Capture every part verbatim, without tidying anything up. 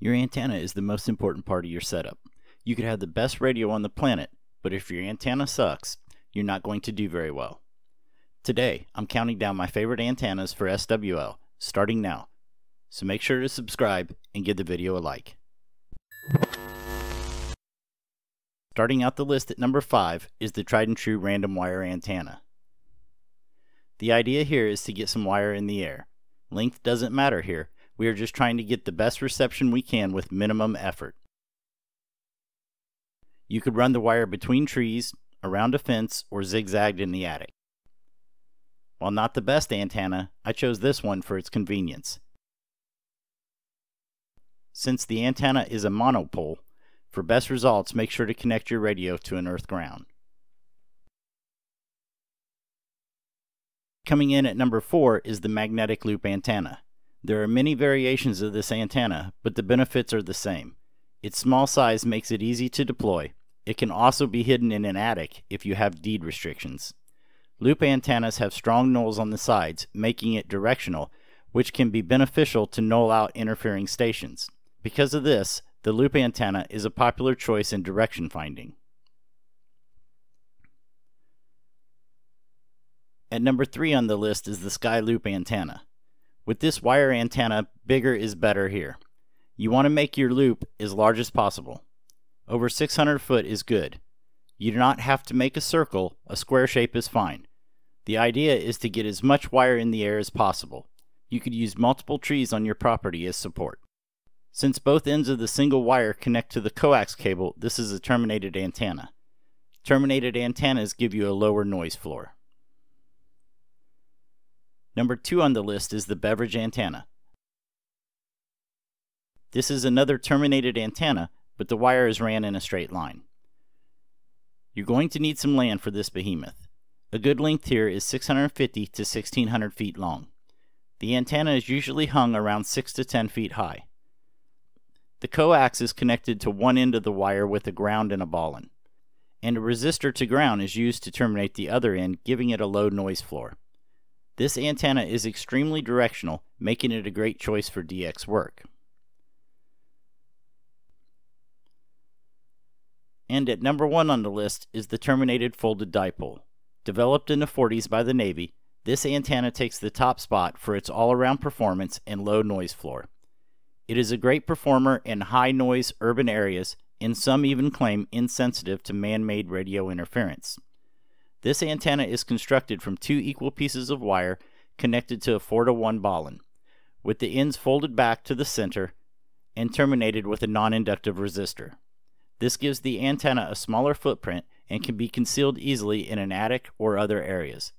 Your antenna is the most important part of your setup. You could have the best radio on the planet, but if your antenna sucks, you're not going to do very well. Today, I'm counting down my favorite antennas for S W L, starting now. So make sure to subscribe and give the video a like. Starting out the list at number five is the tried and true random wire antenna. The idea here is to get some wire in the air. Length doesn't matter here, we are just trying to get the best reception we can with minimum effort. You could run the wire between trees, around a fence, or zigzagged in the attic. While not the best antenna, I chose this one for its convenience. Since the antenna is a monopole, for best results make sure to connect your radio to an earth ground. Coming in at number four is the magnetic loop antenna. There are many variations of this antenna, but the benefits are the same. Its small size makes it easy to deploy. It can also be hidden in an attic if you have deed restrictions. Loop antennas have strong nulls on the sides, making it directional, which can be beneficial to null out interfering stations. Because of this, the loop antenna is a popular choice in direction finding. At number three on the list is the sky loop antenna. With this wire antenna, bigger is better here. You want to make your loop as large as possible. Over six hundred foot is good. You do not have to make a circle, a square shape is fine. The idea is to get as much wire in the air as possible. You could use multiple trees on your property as support. Since both ends of the single wire connect to the coax cable, this is a terminated antenna. Terminated antennas give you a lower noise floor. Number two on the list is the beverage antenna. This is another terminated antenna, but the wire is ran in a straight line. You're going to need some land for this behemoth. A good length here is six hundred fifty to sixteen hundred feet long. The antenna is usually hung around six to ten feet high. The coax is connected to one end of the wire with a ground and a ballon, and a resistor to ground is used to terminate the other end, giving it a low noise floor. This antenna is extremely directional, making it a great choice for D X work. And at number one on the list is the terminated folded dipole. Developed in the forties by the Navy, this antenna takes the top spot for its all-around performance and low noise floor. It is a great performer in high-noise urban areas, and some even claim insensitive to man-made radio interference. This antenna is constructed from two equal pieces of wire connected to a four to one ballon, with the ends folded back to the center and terminated with a non-inductive resistor. This gives the antenna a smaller footprint and can be concealed easily in an attic or other areas.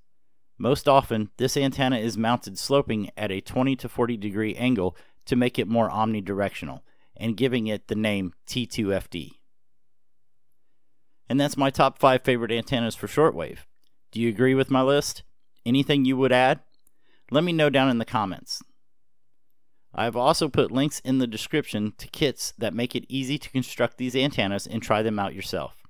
Most often, this antenna is mounted sloping at a twenty to forty degree angle to make it more omnidirectional, and giving it the name T two F D. And that's my top five favorite antennas for shortwave. Do you agree with my list? Anything you would add? Let me know down in the comments. I've also put links in the description to kits that make it easy to construct these antennas and try them out yourself.